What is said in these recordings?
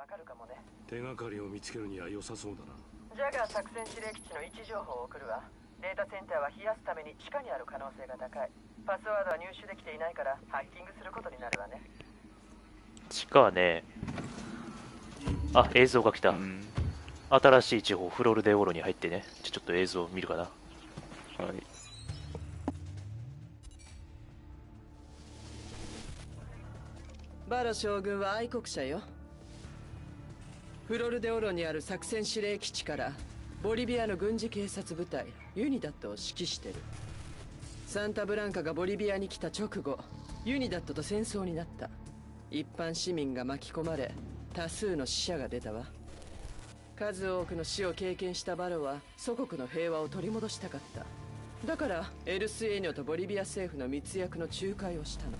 わかるかもね。手がかりを見つけるには良さそうだな。ジャガー作戦指令基地の位置情報を送るわ。データセンターは冷やすために地下にある可能性が高い。パスワードは入手できていないからハッキングすることになるわね。地下はね、あ、映像が来た。うん、新しい地方フロルデオーロに入ってね。ちょっと映像を見るかな。はい、バラ将軍は愛国者よ。フロルデオロにある作戦指令基地からボリビアの軍事警察部隊ユニダットを指揮してる。サンタブランカがボリビアに来た直後、ユニダットと戦争になった。一般市民が巻き込まれ多数の死者が出たわ。数多くの死を経験したバロは祖国の平和を取り戻したかった。だからエルスエーニョとボリビア政府の密約の仲介をしたの。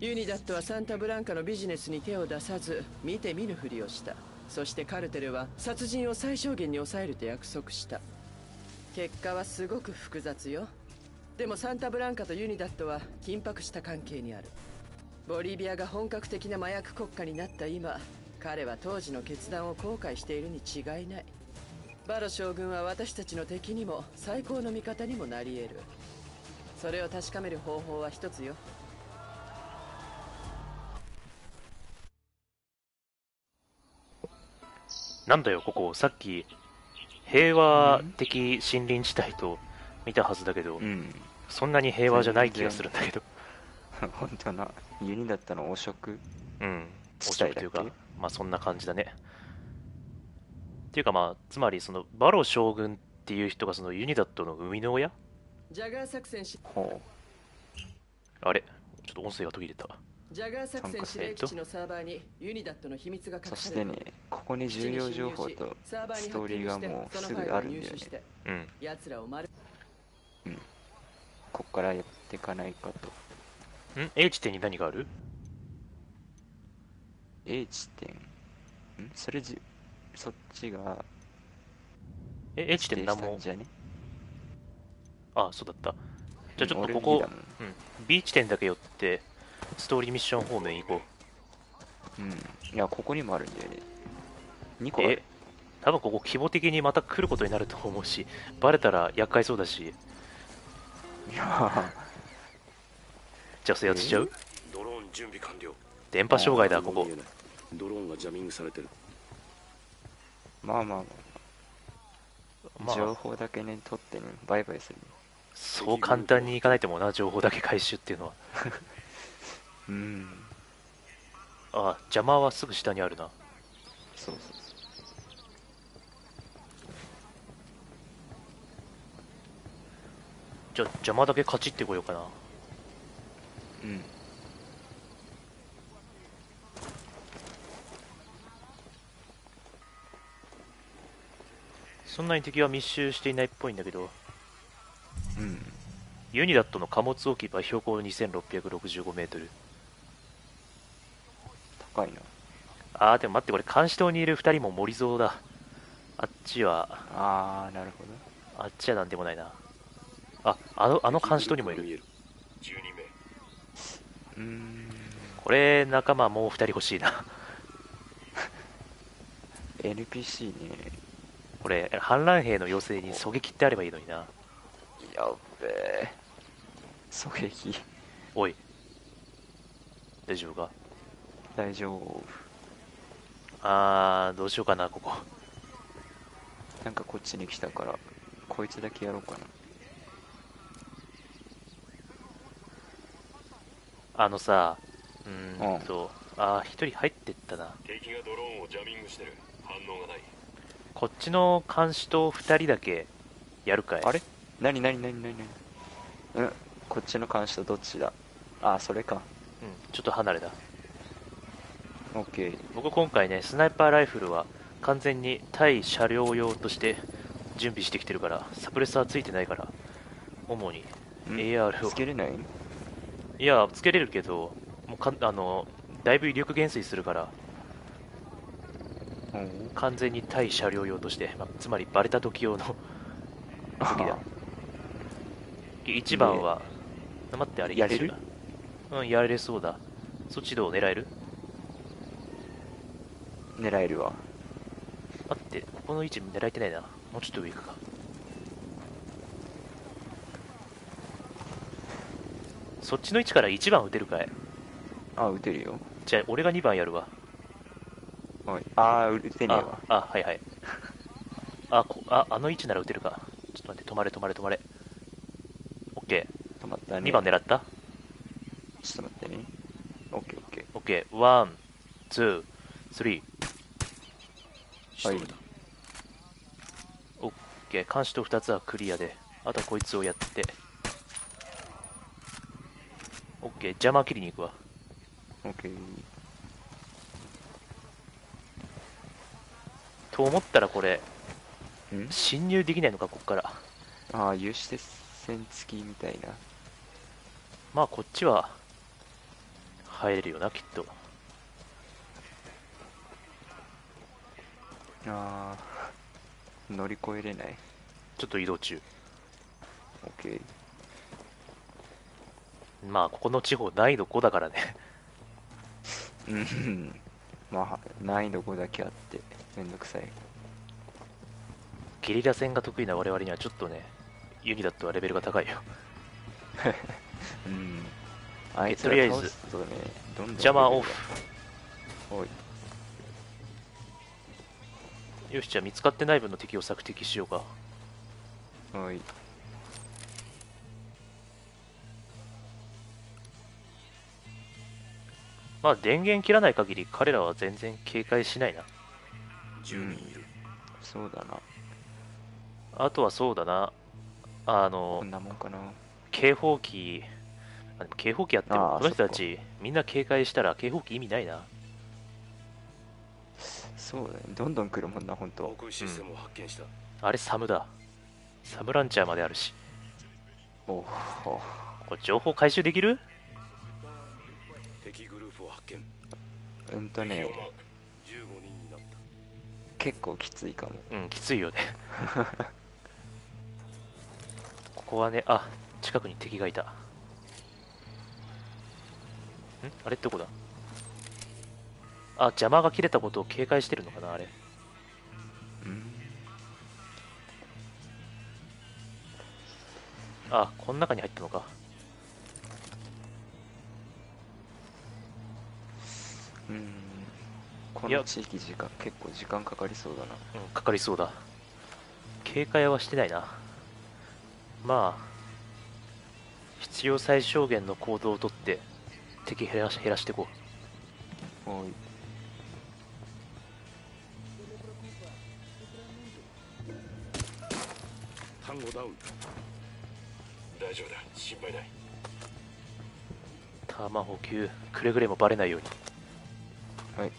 ユニダットはサンタブランカのビジネスに手を出さず見て見ぬふりをした。そしてカルテルは殺人を最小限に抑えると約束した。結果はすごく複雑よ。でもサンタブランカとユニダットは緊迫した関係にある。ボリビアが本格的な麻薬国家になった今、彼は当時の決断を後悔しているに違いない。バロ将軍は私たちの敵にも最高の味方にもなり得る。それを確かめる方法は一つよ。なんだよここ。さっき平和的森林地帯と見たはずだけど、うん、そんなに平和じゃない気がするんだけど本当なユニだったの汚職、うん、汚職というか、まあそんな感じだね。っていうかまあつまりそのバロ将軍っていう人がそのユニダットの生みの親。ジャガー作戦し、ほう、あれちょっと音声が途切れた。ジャガー作戦指令基地のサーバーにユニダットの秘密が隠されてる。そしてね、ここに重要情報とストーリーがもうすぐあるんだよね。うん。うん。こっからやっていかないかと。ん？ A 地点に何がある？ A 地点。ん？それそっちが。A 地点何も。あ、そうだった。じゃあちょっとここ、うん、B 地点だけ寄って。ストーリーミッション方面行こう。うん。いや、ここにもあるんだよね。2個ある。多分ここ規模的にまた来ることになると思うし、バレたら厄介そうだし。いやじゃあ制圧しちゃう？ドローン準備完了。電波障害だ、ここ。ドローンがジャミングされてる。まあまあまあ、まあ、情報だけね、取ってね、バイバイする。そう簡単にいかないと思うな、情報だけ回収っていうのは。うん、あ、邪魔はすぐ下にあるな。そうそうそう。じゃあ邪魔だけ勝ちってこようかな。うん、そんなに敵は密集していないっぽいんだけど。うん、ユニダットの貨物置き場標高 2665m。あーでも待って、これ監視塔にいる2人も森蔵だ。あっちは、ああなるほど、あっちはなんでもないな。あ、あの監視塔にもいる。うん、これ仲間もう2人欲しいなNPC ね。これ反乱兵の要請に狙撃ってあればいいのにな。やっべー、狙撃。おい、大丈夫か？大丈夫。あーどうしようかな。ここなんかこっちに来たからこいつだけやろうかな。あのさ、ああ一人入ってったな。敵がドローンをジャミングしてる。反応がない。こっちの監視と2人だけやるかい。あれ、何何何何何、うん、こっちの監視とどっちだ。あ、それか。うん、ちょっと離れだ。僕今回ね、スナイパーライフルは完全に対車両用として準備してきてるから、サプレッサーついてないから、主に AR をつけれない。いやつけれるけど、もうだいぶ威力減衰するから、うん、完全に対車両用として、まあ、つまりバレた時用の武器だ。1番は、待って、あれやれる？うん、やれそうだ。そっちどう狙える？狙えるわ。待って、ここの位置狙えてないな。もうちょっと上行くか。そっちの位置から1番打てるかい？あ、打てるよ。じゃあ俺が2番やるわ。はい、あー、打てねえわ。あ、はいはい。あ、あの位置なら打てるか。ちょっと待って、止まれ止まれ止まれ。オッケー。止まったね。2番狙った？ちょっと待ってね。オッケーオッケー。オッケー、ワン、ツー、スリー。はい。オッケー、監視と2つはクリアで、あとはこいつをやって。オッケー、邪魔切りに行くわ。オッケー。と思ったらこれ、侵入できないのか、こっから。ああ、有刺鉄線付きみたいな。まあ、こっちは、入れるよな、きっと。ああ、乗り越えれない。ちょっと移動中。オッケー。まあ、ここの地方、難易度5だからね。うん。まあ、難易度5だけあって、めんどくさい。ゲリラ戦が得意な我々にはちょっとね、ユニだとはレベルが高いよ。うん。あいつとりあえず、邪魔オフ。おい。よし、じゃあ見つかってない分の敵を索敵しようか。はい。まあ電源切らない限り彼らは全然警戒しないな。10人いる。そうだな。あとはそうだな。こんなもんかな。警報機、警報機やってもこの人たちみんな警戒したら警報機意味ないな。そうだね。どんどん来るもんな、本当。システムを発見した。あれサムだ。サムランチャーまであるし。おお。これ情報回収できる？うんとね、結構きついかも。うん、きついよね。ここはね、あ、近くに敵がいた。ん？あれどこだ？あ、邪魔が切れたことを警戒してるのかな、あれ。うん。あ、この中に入ったのか。うん、この地域時間結構時間かかりそうだな。うん、かかりそうだ。警戒はしてないな。まあ必要最小限の行動をとって敵減らしていこう。はい。単語ダウン。大丈夫だ、心配ない。弾補給、くれぐれもバレないように。はい、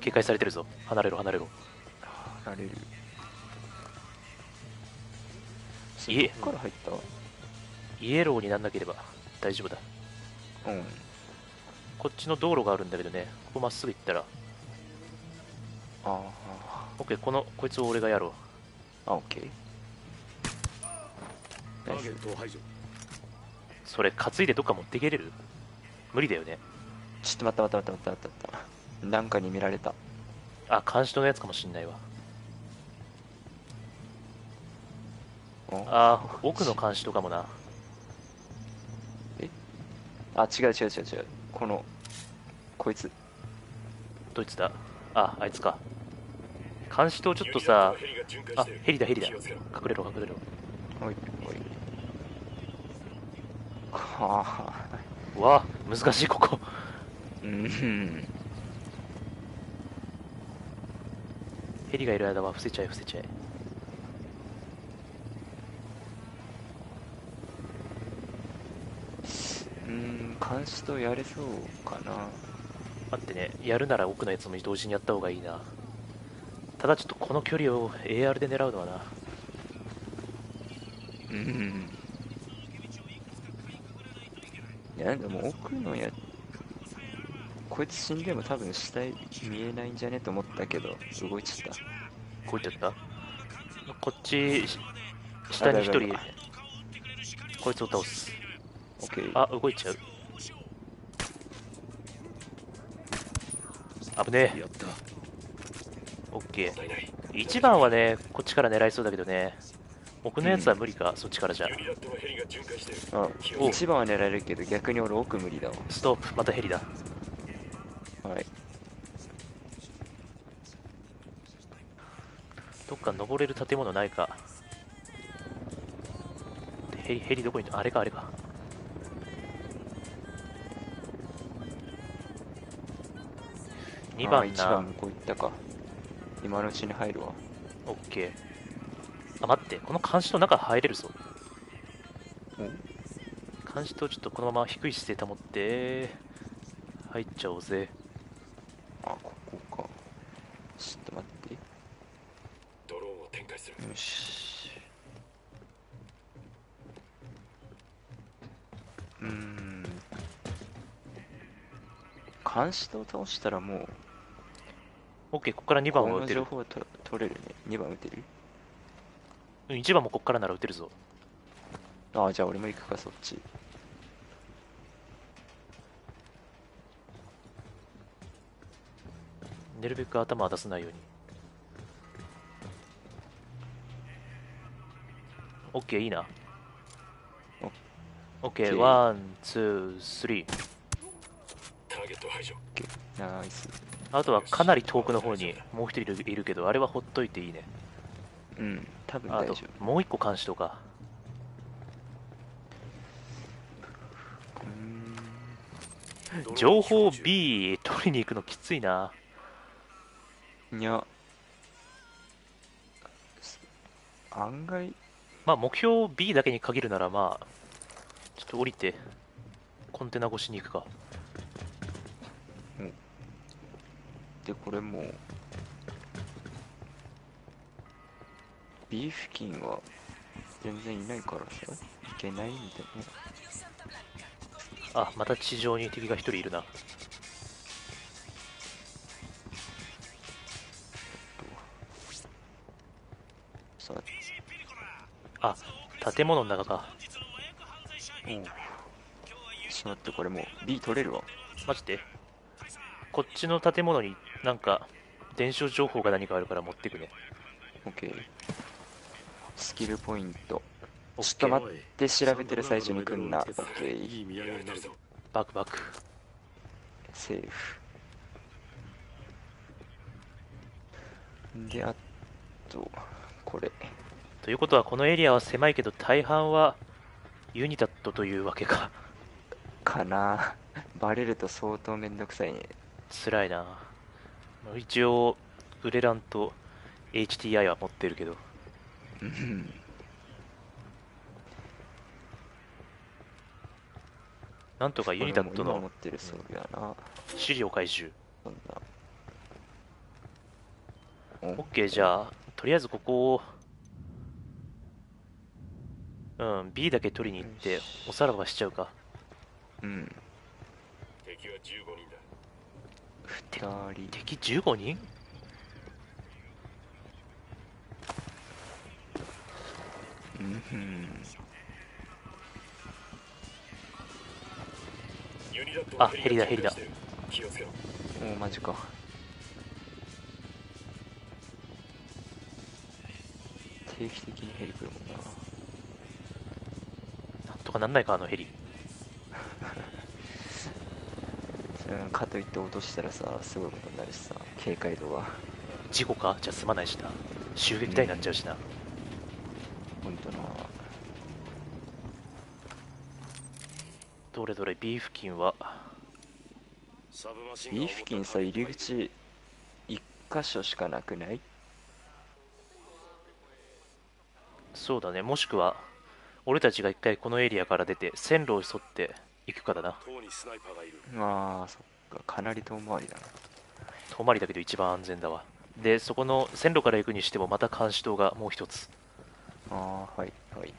警戒されてるぞ。離れろ離れろ離れる。家から入った。イエローになんなければ大丈夫だ。うん、こっちの道路があるんだけどね、ここまっすぐ行ったら。ああ、オッケー。こいつを俺がやろう。あ、オッケー。ターゲットを排除。それ担いでどっか持っていけれる？無理だよね。ちょっと待った。なんかに見られた。あ、監視のやつかもしんないわ。あ、奥の監視とかもな。え？あ、違う。こいつ。どいつだ？あ、あいつか。監視とちょっとさ、あ、ヘリだ。隠れろ。おい、おい。はぁ。わぁ、難しい、ここ。ヘリがいる間は伏せちゃえ。監視とやれそうかな。待ってね、やるなら奥のやつも同時にやった方がいいな。ただちょっとこの距離を AR で狙うのはな。いや、でも奥のやつ、こいつ死んでも多分死体見えないんじゃねと思ったけど、動いちゃった。こっち下に1人こいつを倒す。オッケー。あ、動いちゃう。危ねえ。オッケー。1番はね、こっちから狙いそうだけどね。奥のやつは無理か、そっちからじゃ。1番は狙えるけど、逆に俺奥無理だわ。ストップ、またヘリだ。はい。どっか登れる建物ないか。ヘリどこにいた？あれか、あれか。2番な。1番向こう行ったか。今のうちに入るわ。オッケー。あ、待って、この監視塔の中入れるぞ。監視塔ちょっとこのまま低い姿勢保って、入っちゃおうぜ。あ、ここか。ちょっと待って。ドローンを展開する。よし。監視塔を倒したらもう。OK、ここから2番を打てる。この情報は取れるね。2番打てる？うん、1番もここからなら打てるぞ。ああ、じゃあ俺も行くか、そっち。なるべく頭は出さないように。OK、いいな。OK、ワン、ツー、スリー。ナイス。あとはかなり遠くの方にもう一人いるけど、あれはほっといていいね。うん、多分大丈夫。あともう一個監視とか。情報 B 取りに行くのきついな。いや、案外まあ目標 B だけに限るなら、まあちょっと降りてコンテナ越しに行くか。で、これもう B 付近は全然いないからさ、いけないんだよね。あ、また地上に敵が1人いるな。さあ、建物の中か。うん、ちょっと待って、これもう B 取れるわ。待って、こっちの建物になんか伝承情報が何かあるから持ってくね。オッケー。スキルポイント。ちょっと待って、調べてる最中に来んな。オッケー。バックバック。セーフ。で、あと、これ。ということは、このエリアは狭いけど、大半はユニタットというわけか。かな。バレると相当めんどくさいね。辛いな。一応ウレランと HTI は持ってるけど。なんとかユニタットの資料回収。OK、 じゃあとりあえずここを、うん、B だけ取りに行っておさらばしちゃうか。うん。敵は15人だ。敵15人？あ、ヘリだヘリだ。おお、マジか。定期的にヘリ来るもんな。なんとかなんないか、あのヘリ。うん、かといって落としたらさ、すごいことになるしさ、警戒度は。事故か？じゃあ済まないしな。襲撃隊になっちゃうしな。ほんとな。どれどれ B 付近は。B 付近さ、入り口1箇所しかなくない？そうだね、もしくは俺たちが一回このエリアから出て線路を沿って行くかだな。ああ、そっか、かなり遠回りだな。遠回りだけど一番安全だわ。で、そこの線路から行くにしてもまた監視塔がもう一つ。ああ、はいはい。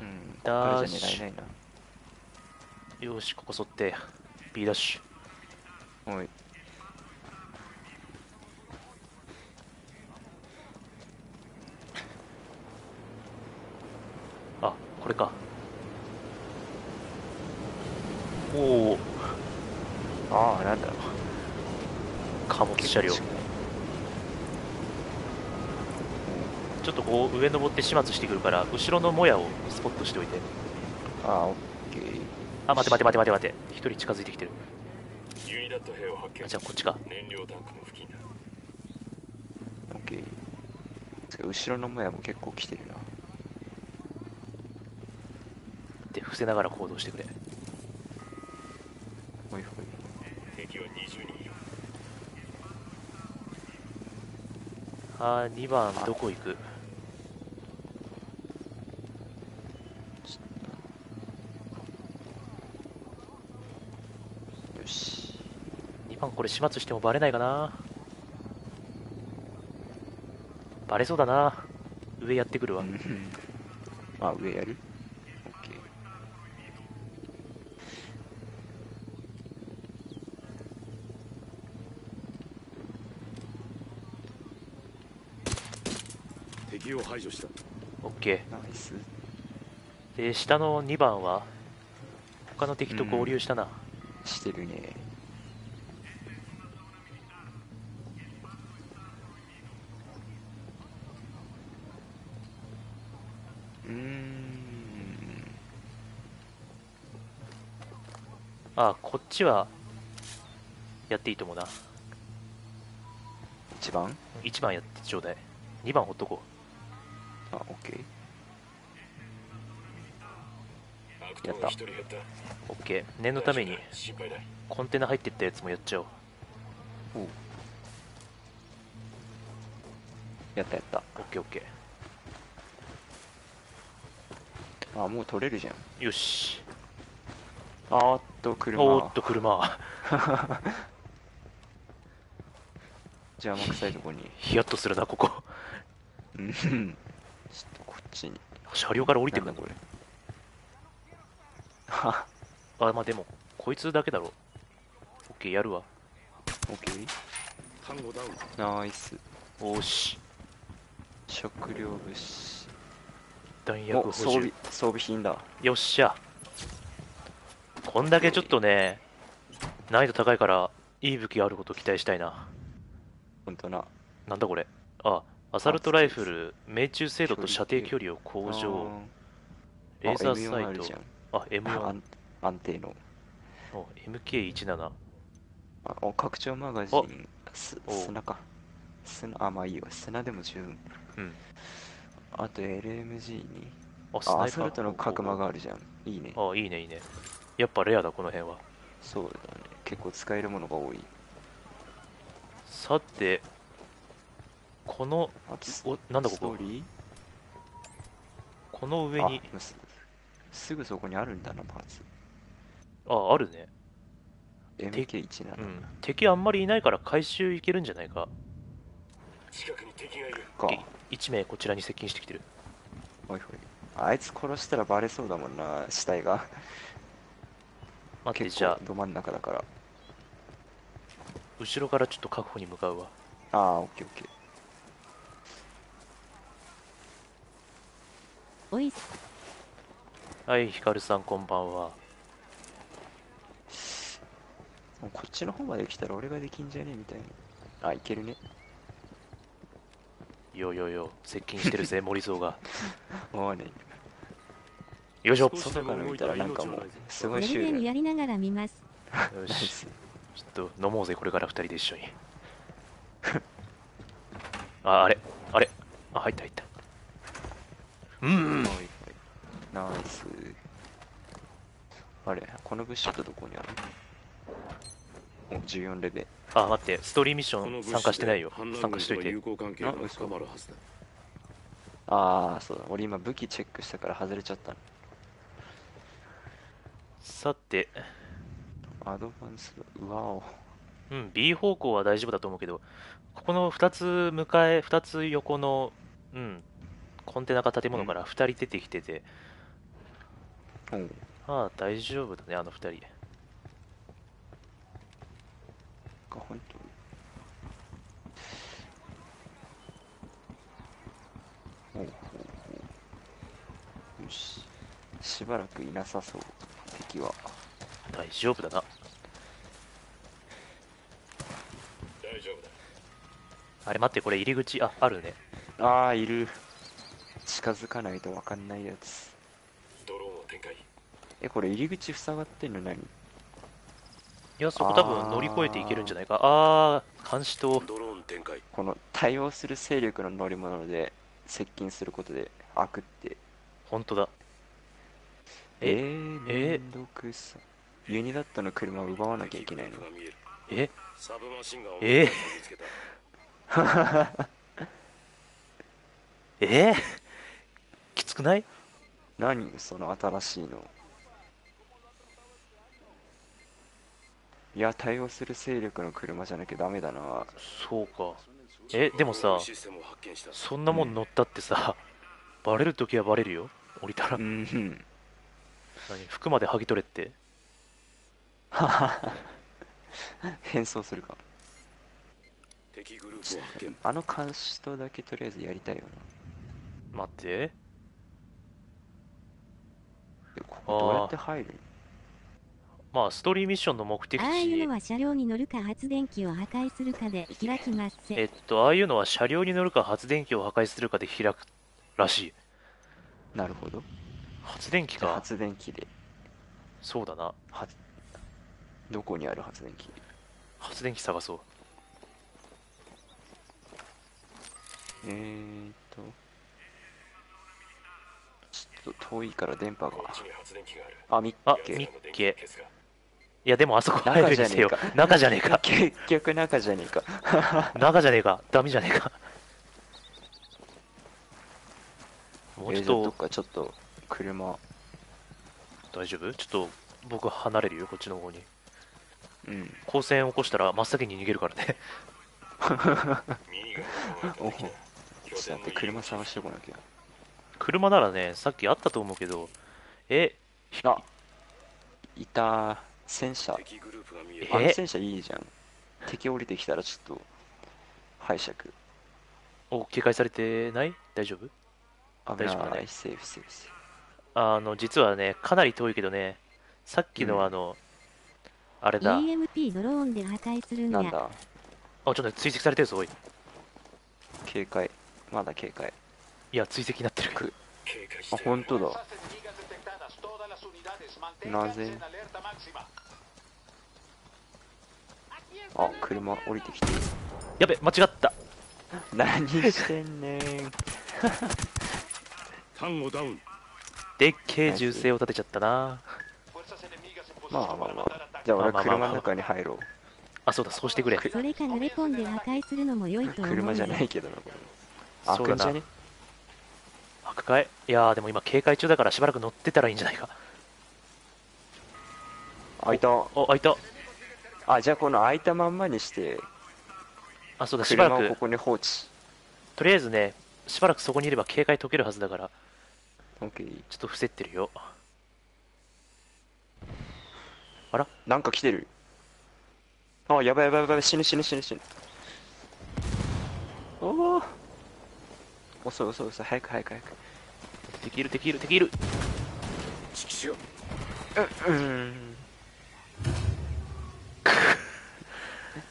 うん、ダッシュ。よし、ここ沿って B ダッシュ。はい。あ、これか。おお、ああ、なんだろう、貨物車両、ちょっとこう上登って始末してくるから、後ろのもやをスポットしておいて。ああ、オッケー。あ、待て待て待て待て待て、一人近づいてきてる。あ、じゃあこっちか。オッケー。後ろのもやも結構来てるな。で、伏せながら行動してくれ。ほいほい。あー、2番どこ行く？よし。2番これ始末してもバレないかな。バレそうだな。上やってくるわ。あ、上やる？敵を排除した。オッケー。ナイス。で、下の2番は他の敵と合流したな。してるね。ああ、こっちはやっていいと思うな。1番1番やってちょうだい。2番ほっとこう。あ、オッケー。やった。オッケー。念のためにコンテナ入ってったやつもやっちゃおう。おう、やったやった。オッケーオッケー。あ、もう取れるじゃん。よし。あーっと車。おーっと車。邪魔くさいとこに。ヒヤッとするなここ。うん。ちょっとこっちに。車両から降りてくるなこれ。あ、まあでもこいつだけだろ。オッケー、やるわ。オッケー。ナイス。おーし。食料物資。弾薬補充。装備品だ。よっしゃ。こんだけちょっとね、難易度高いからいい武器があることを期待したいな。本当な。なんだこれ。あ、アサルトライフル、命中精度と射程距離を向上。レーザーサイト。あ、M4。安定の。MK17。あ、拡張マガジン。砂か。砂、あ、まあいいわ。砂でも十分。うん。あと LMG に。あ、アサルトの角間があるじゃん。いいね。あ、いいね、いいね。やっぱレアだこの辺は。そうだね、結構使えるものが多い。さて、このお、なんだここ、この上にすぐそこにあるんだな、パーツ。あ、あるね。 MK17。 敵あんまりいないから回収いけるんじゃないか。近くに敵がいるか。1名こちらに接近してきてる。おいおい、あいつ殺したらバレそうだもんな、死体が。待って、じゃあど真ん中だから後ろからちょっと確保に向かうわ。ああ、オッケーオッケー。おい、はい、ヒカルさんこんばんは。こっちの方まで来たら俺ができんじゃねえみたいな。あ、いけるね。よよよ、接近してるぜ。森蔵が。おーね、よいしょ。外から見たらなんかもうすごいシュールやりながら見ます。よし、ちょっと飲もうぜこれから、2人で一緒に。あ、あれあれ、あ、入った入った。うん、ナイス。あれ、この物資ってどこにあるの？14レベル。あ、待って、ストーリーミッション参加してないよ。参加しといて。ああ、そうだ、俺今武器チェックしたから外れちゃったの。さて、アドバンス、わお。うん、B 方向は大丈夫だと思うけど、ここの2つ横の、うん、コンテナか建物から2人出てきてて、うん、ああ、大丈夫だね、あの2人。本当に。おうおうおう。よし。しばらくいなさそう、敵は。大丈夫だな。大丈夫だ。あれ待って、これ入り口あるね。ああ、いる。近づかないと分かんないやつ。ドローンを展開。え、これ入り口塞がってんの何？いや、そこ多分乗り越えていけるんじゃないか。ああ、監視塔。ドローン展開。この対応する勢力の乗り物で接近することで開くって。本当だ。めんどくさ。ユニダットの車を奪わなきゃいけないの。きつくない？何その新しいの。いや、対応する勢力の車じゃなきゃダメだな。そうか。でもさ、そんなもん乗ったってさ、バレるときはバレるよ。降りたら。うん。何、服まで剥ぎ取れって。はは。変装するか。あの監視塔だけとりあえずやりたいよな。待って。ここどうやって入る？まあストーリーミッションの目的地。ああいうのは車両に乗るか発電機を破壊するかで開きます。ああいうのは車両に乗るか発電機を破壊するかで開くらしい。なるほど。発電機か。発電機で。そうだな。どこにある発電機？発電機探そう。ちょっと遠いから電波が。あ、ミッケ。ミッケ。いや、でもあそこ入るにせよ。中じゃねえか。結局中じゃねえか。中じゃねえか。ダメじゃねえか。もうちょっと。どっかちょっと車。大丈夫？ちょっと僕離れるよ、こっちの方に。うん。光線起こしたら真っ先に逃げるからね。おお。だって車探してこなきゃ。車ならね、さっきあったと思うけど、いた、戦車。あの戦車いいじゃん。敵降りてきたらちょっと、拝借。お、警戒されてない？大丈夫？大丈夫かね？セーフセーフセーフ。実はね、かなり遠いけどね、さっきのあれだ。EMP ドローンで破壊するんだ。なんだ？あ、ちょっと追跡されてるぞ、おい。警戒。まだ警戒。いや、追跡になってる。あ、本当だ。なぜ？あ、車降りてきてる。やべ、間違った。何してんねん。単語ダウン。でっけえ銃声を立てちゃったな。まあまあまあ。じゃあ俺車の中に入ろう。あ、そうだ、そうしてくれ。それか濡れ込んで破壊するのも良いと思う。車じゃないけどな、これ。あ、そうだな。破壊。いやー、でも今警戒中だからしばらく乗ってたらいいんじゃないか。開いた。お、開いた。あ、じゃあこの開いたまんまにして。あ、そうだ、しばらくここに放置。とりあえずね、しばらくそこにいれば警戒解けるはずだから。オッケー。ちょっと伏せってるよ。あら、なんか来てる。あ、やばいやばいやばい。死ぬ死ぬ死ぬ死ぬ。おお、遅い遅い遅い。早く早く早く。敵いる敵いる敵いる。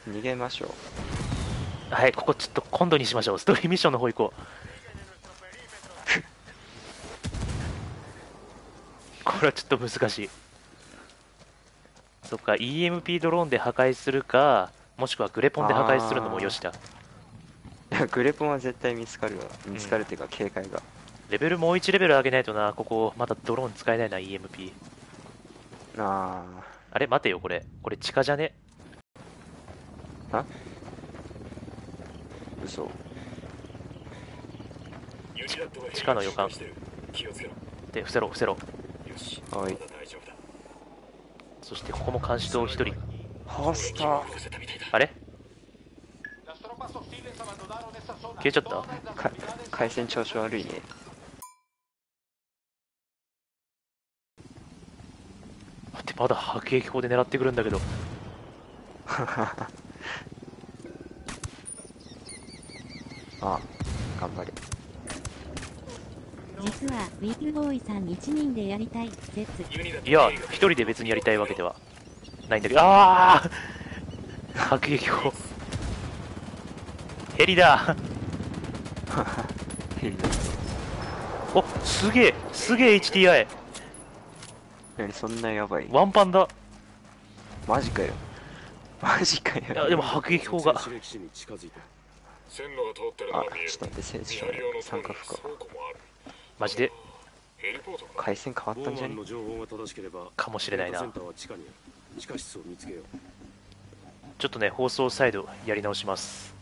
逃げましょう。はい、ここちょっと今度にしましょう。ストーリーミッションの方行こう。これはちょっと難しい。そっか、 EMP ドローンで破壊するか、もしくはグレポンで破壊するのもよしだ。グレポンは絶対見つかるわ。見つかるっていうか、警戒が。レベルもう1レベル上げないとな。ここまだドローン使えないな。 EMP。 あれ待てよ、これ地下じゃね？あ、嘘。地下の予感で、伏せろ伏せろ。はい。そしてここも監視塔1人。ハスター。あれ、消えちゃった。回線調子悪いね。待って、まだ迫撃砲で狙ってくるんだけど。あ、頑張れ。実はウィークボーイさん1人でやりたい説。いや、1人で別にやりたいわけでは。ないんだけど、ああ迫撃砲ヘリだヘリだ。お、すげえすげえ HTI。 何そんなやばい。ワンパンだ。マジかよマジかよ。いやでも迫撃砲が、あ、ちょっと待って、戦車の参加不可。マジで回線変わったんじゃねかもしれないな。ちょっとね、放送サイドやり直します。